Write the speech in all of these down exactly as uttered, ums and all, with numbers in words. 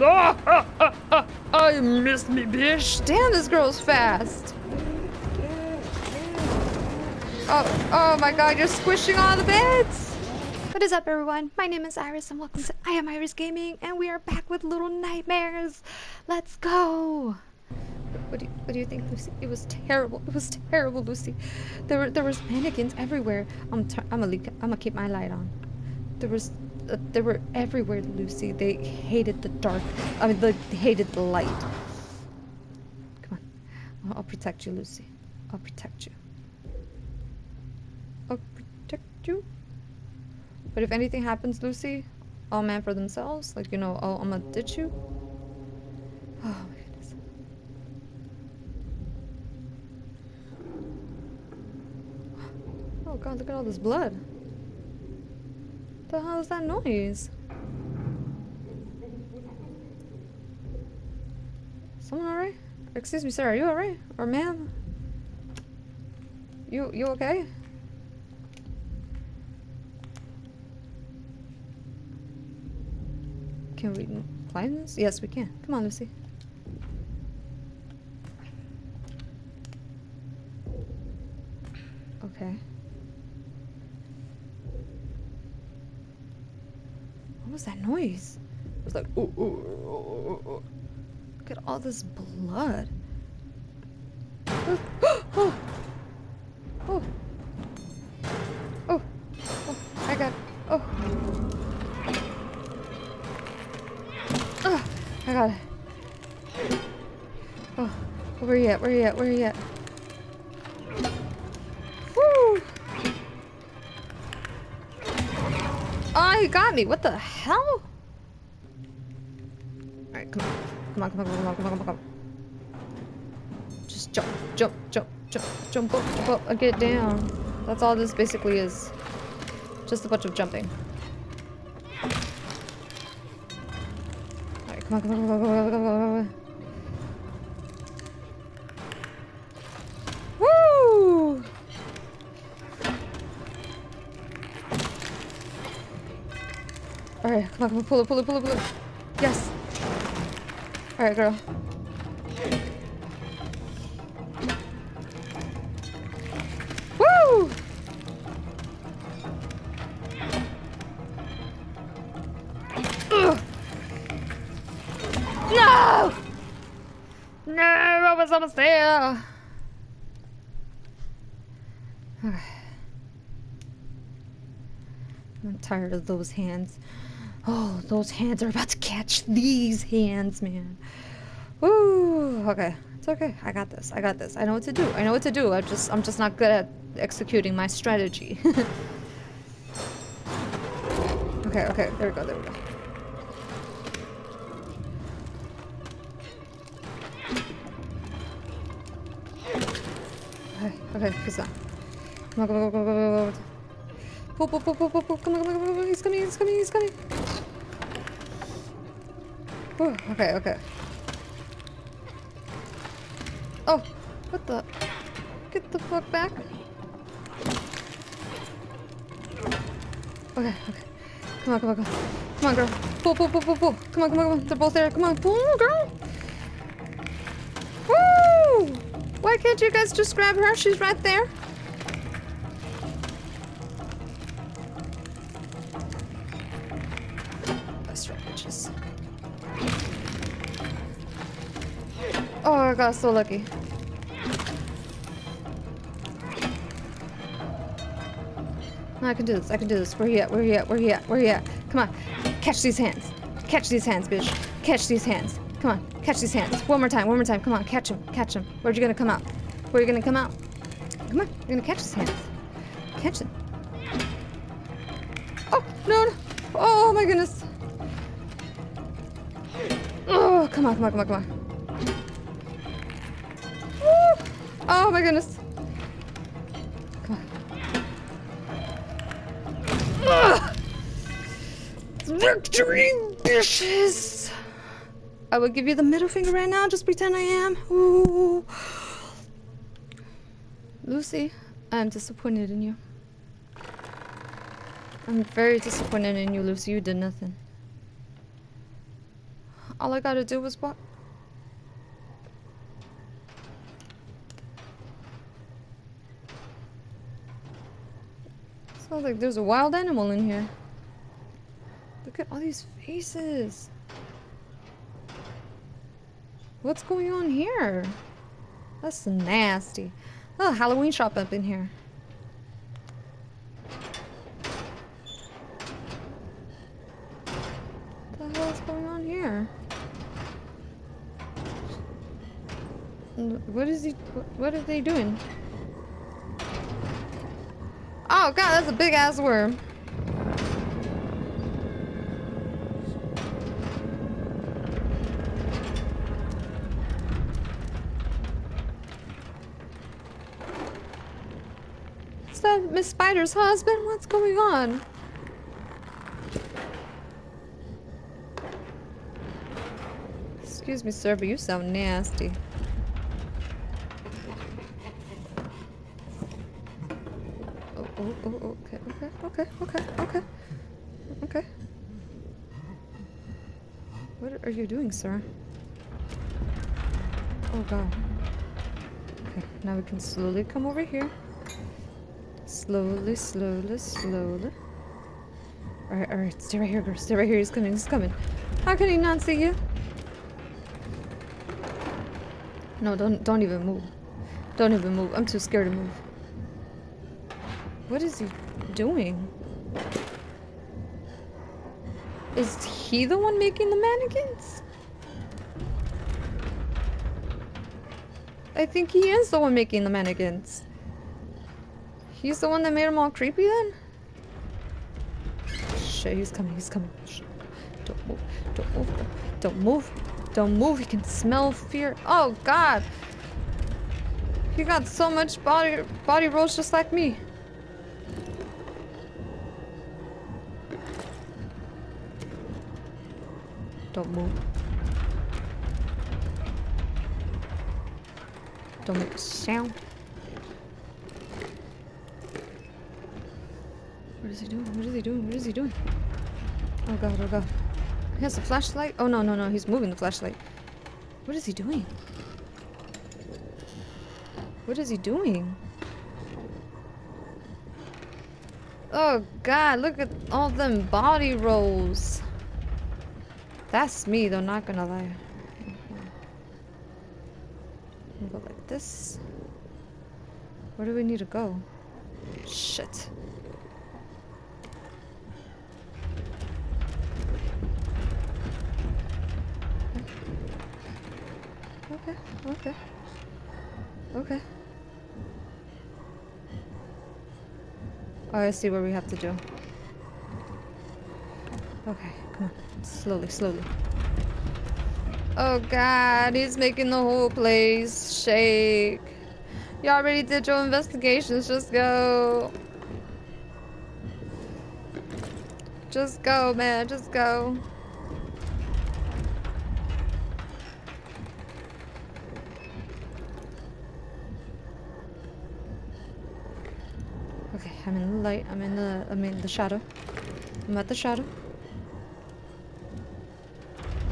Ah, ah, ah, ah, ah, you missed me, bitch. Damn, this girl's fast. Oh, oh my God, you're squishing all the beds. What is up, everyone? My name is Iris, and welcome to I Am Iris Gaming, and we are back with Little Nightmares. Let's go. What do you, what do you think, Lucy? It was terrible. It was terrible, Lucy. There were there was mannequins everywhere. I'm I'm gonna I'm gonna keep my light on. There was uh, they were everywhere, Lucy. They hated the dark. I mean, they hated the light. Come on, I'll protect you, Lucy. I'll protect you. I'll protect you. But if anything happens, Lucy, all man for themselves. Like, you know, I'll, I'm gonna ditch you. Oh. Oh God, look at all this blood. What the hell is that noise? Someone alright? Excuse me, sir, are you alright? Or ma'am? You you okay? Can we climb this? Yes, we can. Come on, Lucy. Okay. What was that noise? It was like, ooh, ooh, ooh, ooh, ooh. Look at all this blood. Oh, oh, oh, oh, oh, I got it. Oh, oh, I got it. Oh, where are you at? Where are you at? Where are you at? Oh, he got me. What the hell? Alright, come on. Come on, come on, come on, come on, come on. Just jump, jump, jump, jump, jump up, jump up, and get down. That's all this basically is. Just a bunch of jumping. Alright, come on, come on, come on, come on, come on, come on. Woo! Alright, come on, come on, pull it, pull it, pull it, pull it. Yes! Alright, girl. Woo! Ugh. No! No, I was almost there! Alright. I'm tired of those hands. Oh, those hands are about to catch these hands, man. Woo! Okay, it's okay. I got this. I got this. I know what to do. I know what to do. I'm just, I'm just not good at executing my strategy. Okay, okay. There we go. There we go. Okay, okay. Peace out. Come on, come on, come on, come on, come on. Come on, come on, come on, come on, he's coming, he's coming, he's coming. Whew, okay, okay. Oh, what the? Get the fuck back. Okay, okay. Come on, come on, come on. Come on, girl. Pull, pull, pull, pull, pull. Come on, come on, come on. They're both there. Come on, pull, girl. Woo! Why can't you guys just grab her? She's right there. Oh, I got so lucky. No, I can do this. I can do this. Where you at? Where you at? Where you at? Where you at? Come on. Catch these hands. Catch these hands, bitch. Catch these hands. Come on. Catch these hands. One more time. One more time. Come on. Catch him. Catch him. Where'd you gonna come out? Where you gonna come out? Come on. You're gonna catch his hands. Catch him. Oh, no, no. Oh, my goodness. Oh, come on. Come on. Come on. Come on. Oh my goodness. Come on. Ugh. Victory, bitches! I will give you the middle finger right now. Just pretend I am. Ooh. Lucy, I am disappointed in you. I'm very disappointed in you, Lucy. You did nothing. All I gotta do was walk. Sounds like there's a wild animal in here. Look at all these faces. What's going on here? That's nasty. Oh, Halloween shop up in here. What the hell's going on here? What is he? What are they doing? Oh god, that's a big ass worm. Miss Spider's husband? What's going on? Excuse me, sir, but you sound nasty. Oh, oh, oh, okay, okay, okay, okay, okay. What are you doing, sir? Oh, God. Okay, now we can slowly come over here. Slowly, slowly, slowly. Alright, alright, stay right here, girl. Stay right here. He's coming, he's coming. How can he not see you? No, don't don't even move. Don't even move. I'm too scared to move. What is he doing? Is he the one making the mannequins? I think he is the one making the mannequins. He's the one that made him all creepy then? Shit, he's coming, he's coming. Shit. Don't move, don't move, don't move, don't move. He can smell fear. Oh god! He got so much body body rolls just like me. Don't move. Don't make a sound. What is he doing? What is he doing? What is he doing? Oh god, oh god. He has a flashlight? Oh no, no, no. He's moving the flashlight. What is he doing? What is he doing? Oh god, look at all them body rolls. That's me though, not gonna lie. I'm gonna go like this. Where do we need to go? Shit. Okay. Okay. Oh, I see what we have to do. Okay, come on. Slowly, slowly. Oh god, he's making the whole place shake. You already did your investigations, just go. Just go, man, just go. I'm in the light. I'm in the. I'm in the shadow. I'm at the shadow.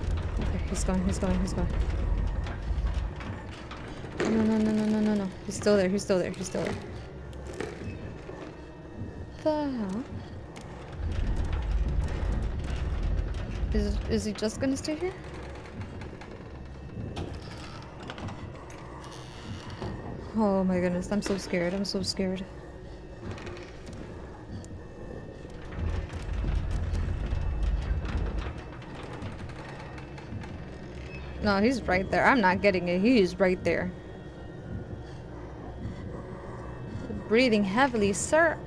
Okay, he's going. He's going. He's going. No, no, no, no, no, no, no. He's still there. He's still there. He's still there. The hell? Is is he just gonna stay here? Oh my goodness! I'm so scared. I'm so scared. No, he's right there. I'm not getting it. He's right there. Breathing heavily, sir.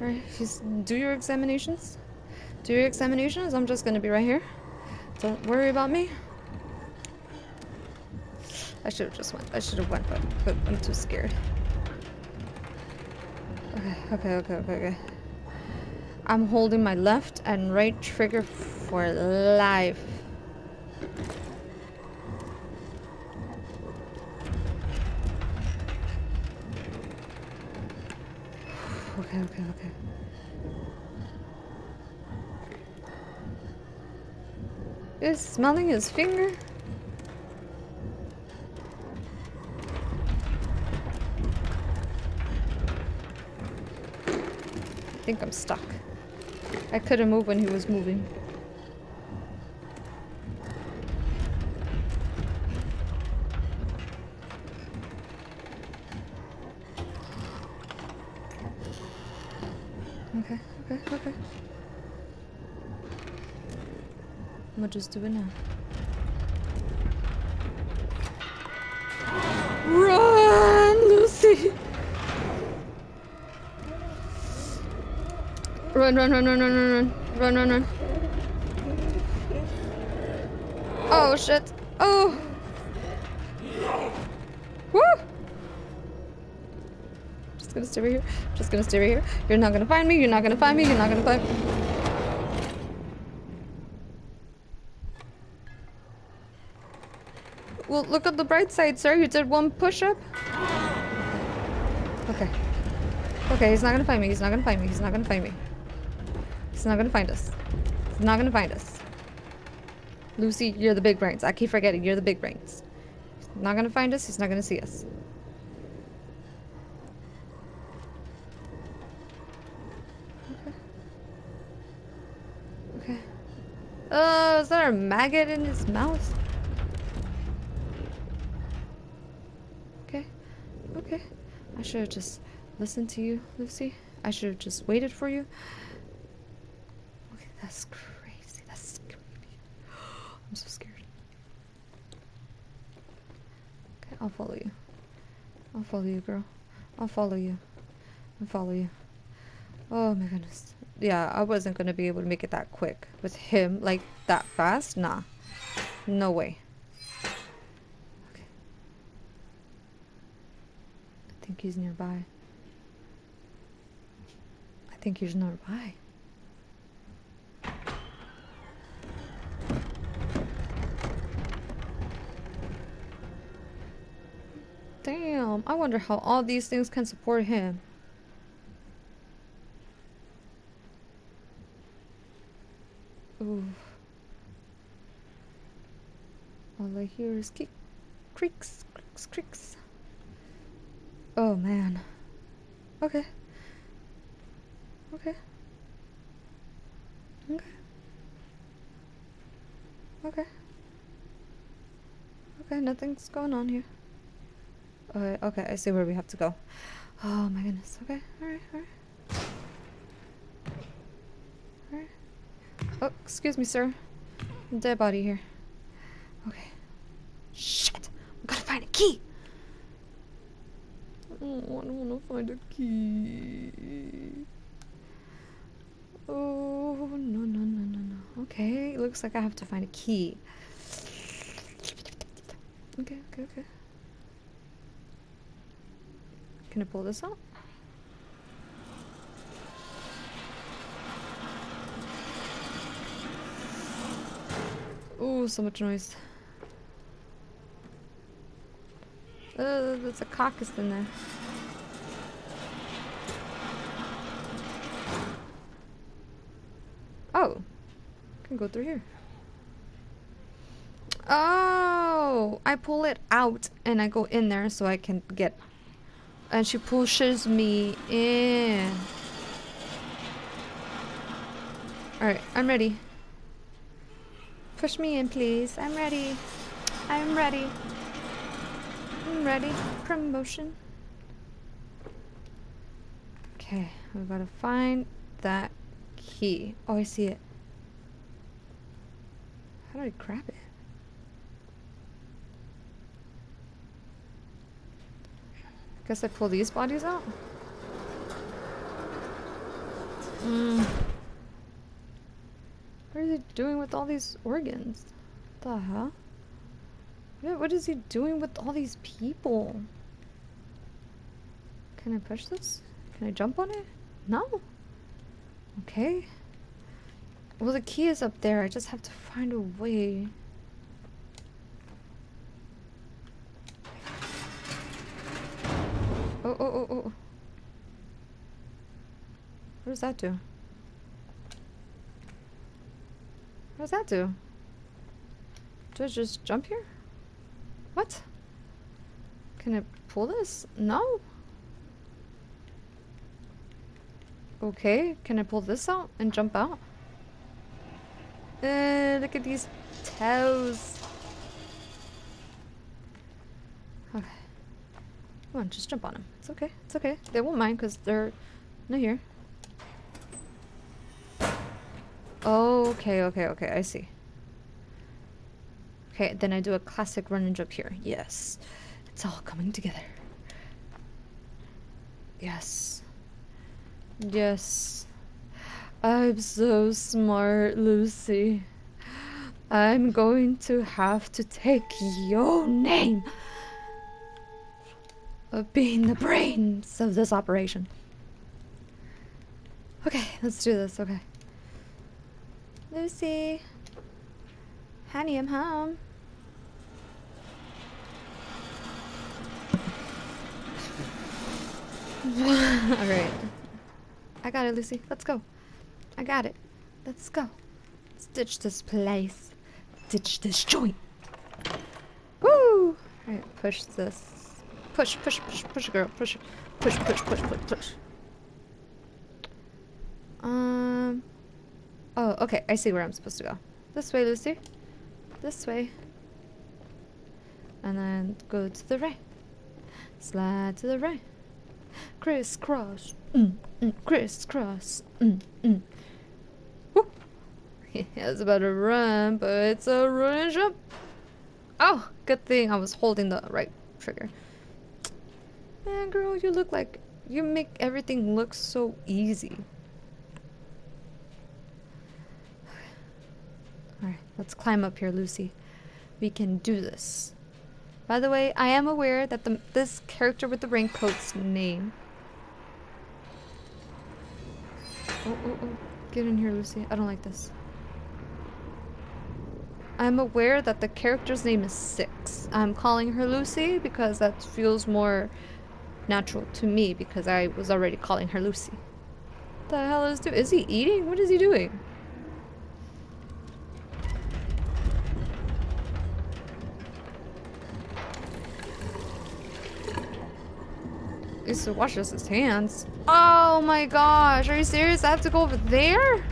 Alright, do your examinations. Do your examinations. I'm just gonna be right here. Don't worry about me. I should have just went. I should have went, but, but I'm too scared. Okay, okay, okay, okay. I'm holding my left and right trigger for life. okay, okay, okay. Is smelling his finger? I think I'm stuck. I couldn't move when he was moving. Okay, okay, okay. We'll just do it now. Run, Lucy! Run, run, run, run, run, run, run, run, run. Oh shit! Oh! Woo! Just gonna stay right here. Just gonna stay right here. You're not gonna find me. You're not gonna find me. You're not gonna find me. Well, look at the bright side, sir. You did one push-up. Okay. Okay, he's not gonna find me. He's not gonna find me. He's not gonna find me. He's not gonna find us. He's not gonna find us. Lucy, you're the big brains. I keep forgetting. You're the big brains. He's not gonna find us. He's not gonna see us. Okay. Okay. Oh, is there a maggot in his mouth? Okay, I should have just listened to you, Lucy. I should have just waited for you. Okay, that's crazy. That's creepy. I'm so scared. Okay, I'll follow you. I'll follow you, girl. I'll follow you. I'll follow you. Oh my goodness. Yeah, I wasn't gonna be able to make it that quick with him like that fast. Nah, no way. I think he's nearby. I think he's nearby. Damn, I wonder how all these things can support him. Ooh. All I hear is kick, creaks, creaks, creaks. Oh man. Okay. Okay. Okay. Okay. Okay, nothing's going on here. Okay, okay, I see where we have to go. Oh my goodness. Okay, alright, alright. Alright. Oh, excuse me, sir. Dead body here. Okay. Shit! We gotta find a key! Oh, I don't want to find a key. Oh, no, no, no, no, no. Okay, it looks like I have to find a key. Okay, okay, okay. Can I pull this out? Oh, so much noise. Uh, there's a carcass in there. Oh, I can go through here. Oh, I pull it out and I go in there so I can get. And she pushes me in. All right, I'm ready. Push me in, please. I'm ready. I'm ready. I'm ready. Promotion. Okay, we've got to find that key. Oh, I see it. How do I grab it? I guess I pull these bodies out. Mm. What is he doing with all these organs? What the hell? What is he doing with all these people? Can I push this? Can I jump on it? No. Okay. Well, the key is up there. I just have to find a way. Oh, oh, oh, oh. What does that do? What does that do? Do I just jump here? What? Can I pull this? No? Okay, can I pull this out and jump out? Uh, look at these toes. Okay. Come on, just jump on them. It's okay, it's okay. They won't mind because they're not here. Okay, okay, okay, I see. Okay, then I do a classic run and jump here. Yes. It's all coming together. Yes. Yes. I'm so smart, Lucy. I'm going to have to take your name of being the brains of this operation. Okay, let's do this, okay. Lucy. Honey, I'm home. Alright. I got it, Lucy. Let's go. I got it. Let's go. Let's ditch this place. Ditch this joint. Woo! Alright, push this. Push, push, push, push, girl. Push, push, push, push, push, push. Um. Oh, okay. I see where I'm supposed to go. This way, Lucy. This way, and then go to the right, slide to the right, crisscross, mm, mm, crisscross, mm, mm. Woo! I was about to run, but it's a run and jump. Oh, good thing I was holding the right trigger. Man, girl, you look like you make everything look so easy. Alright, let's climb up here, Lucy. We can do this. By the way, I am aware that the, this character with the raincoat's name... Oh, oh, oh. Get in here, Lucy. I don't like this. I'm aware that the character's name is Six. I'm calling her Lucy because that feels more natural to me because I was already calling her Lucy. What the hell is this? Is he eating? What is he doing? To wash his hands. Oh my gosh, are you serious? I have to go over there?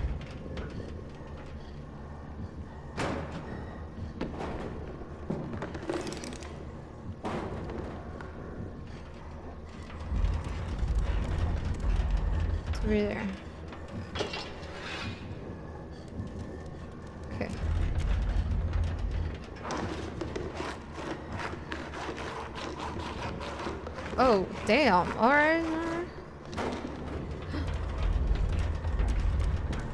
It's over there. Okay. Oh, damn. Alright.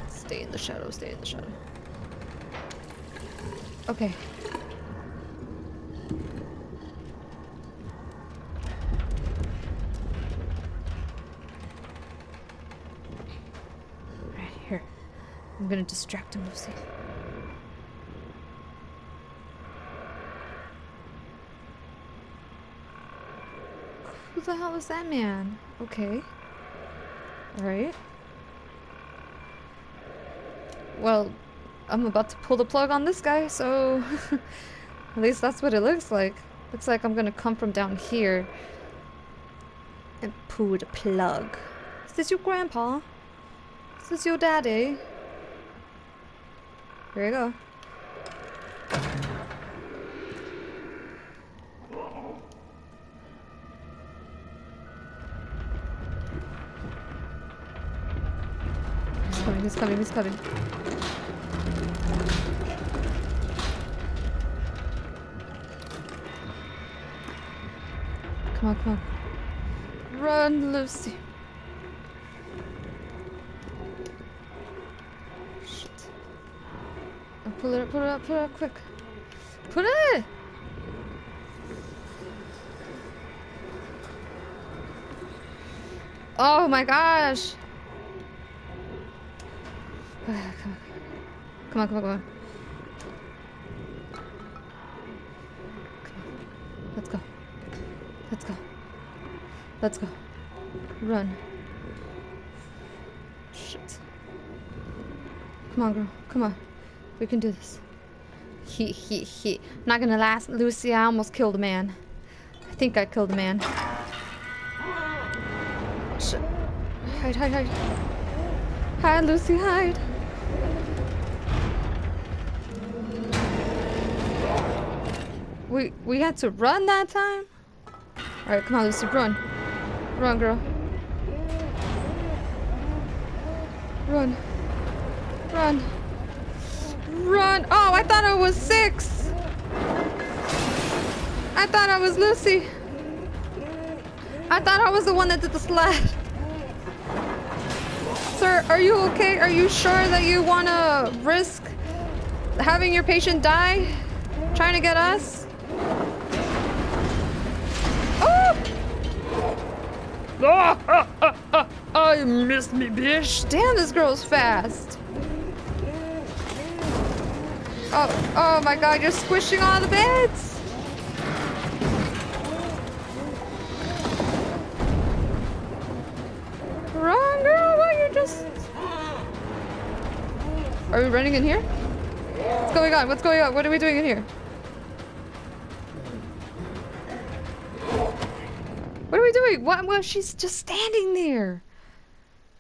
Stay in the shadow. Stay in the shadow. Okay. Right here. I'm gonna distract him, Lucy. Who the hell is that man? Okay. Alright. Well, I'm about to pull the plug on this guy, so... At least that's what it looks like. Looks like I'm gonna come from down here and pull the plug. Is this your grandpa? Is this your daddy? Here we go. He's coming, he's coming. Come on, come on. Run, Lucy. Shit. I'll pull it up, pull it up, pull it up, quick. Pull it! Oh my gosh! Come on. Come on, come on, come on. Come on. Let's go. Let's go. Let's go. Run. Come on, girl. Come on. We can do this. He, he, he. I'm not gonna last, Lucy. I almost killed a man. I think I killed a man. Shit. Hide, hide, hide. Hide, Lucy, hide. We, we had to run that time? Alright, come on, Lucy, run. Run, girl. Run. Run. Run. Oh, I thought I was six. I thought I was Lucy. I thought I was the one that did the sled. Sir, are you okay? Are you sure that you want to risk having your patient die? Trying to get us? Oh! Oh, oh, oh, oh, oh, you missed me, bitch. Damn, this girl's fast. Oh, oh my god, you're squishing all the beds. Run, girl, why you just... Are we running in here? What's going on? What's going on? What are we doing in here? What are we doing? What? Well, she's just standing there.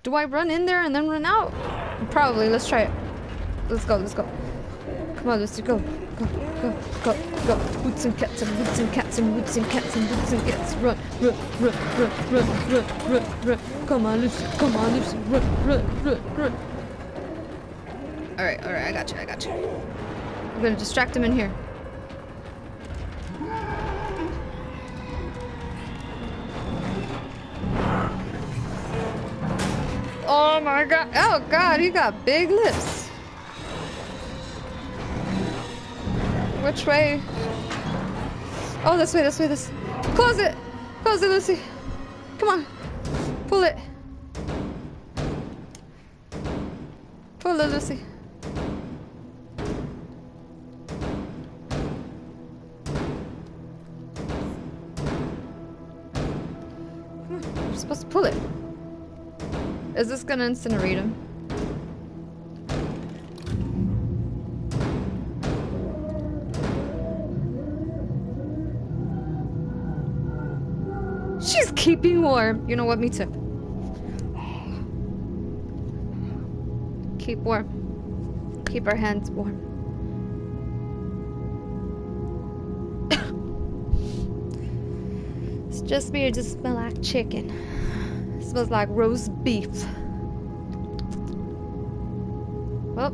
Do I run in there and then run out? Probably. Let's try it. Let's go. Let's go. Come on, Lucy. Go. Go. Go. Go. Go. Boots and cats and boots and cats and boots and cats and boots and cats. Run. Run. Run. Run. Run. Run. Run. Run. Come on, Lucy. Come on, Lucy. Run. Run. Run. Run. All right. All right. I got you. I got you. I'm gonna distract him in here. Oh my god. Oh god, he got big lips. Which way? Oh, this way, this way, this. Close it! Close it, Lucy. Come on. Pull it. Pull it, Lucy. Come on, you're supposed to pull it. Is this gonna incinerate him? She's keeping warm. You know what? Me too. Keep warm. Keep our hands warm. It's just me, or just smell like chicken. Smells like roast beef. Well,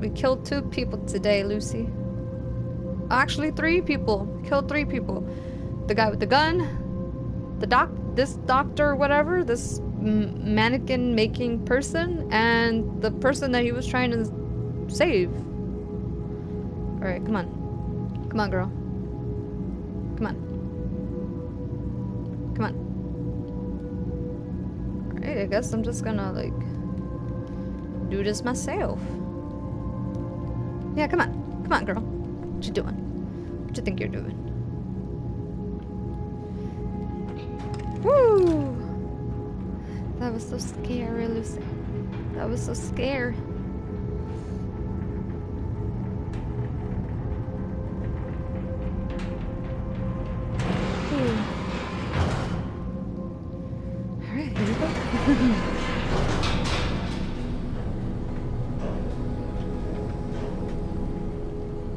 we killed two people today, Lucy. Actually, three people. Killed three people. The guy with the gun, the doc, this doctor, whatever, this mannequin-making person, and the person that he was trying to save. All right, come on, come on, girl. I guess I'm just gonna, like, do this myself. Yeah, come on. Come on, girl. What you doing? What you think you're doing? Woo! That was so scary, Lucy. That was so scary.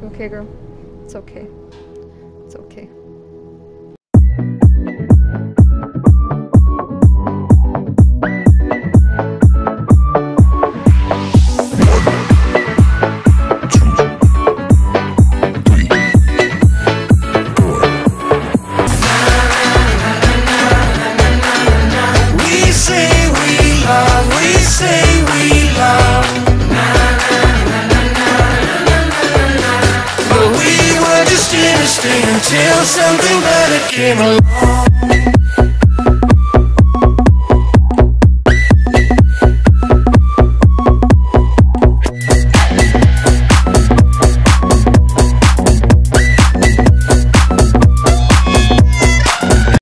Okay, girl. It's okay. It's okay. Until something better came along.